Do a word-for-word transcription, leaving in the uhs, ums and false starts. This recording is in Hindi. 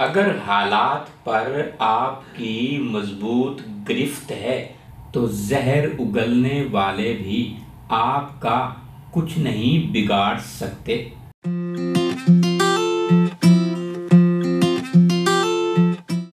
अगर हालात पर आपकी मजबूत गिरफ्त है तो जहर उगलने वाले भी आपका कुछ नहीं बिगाड़ सकते।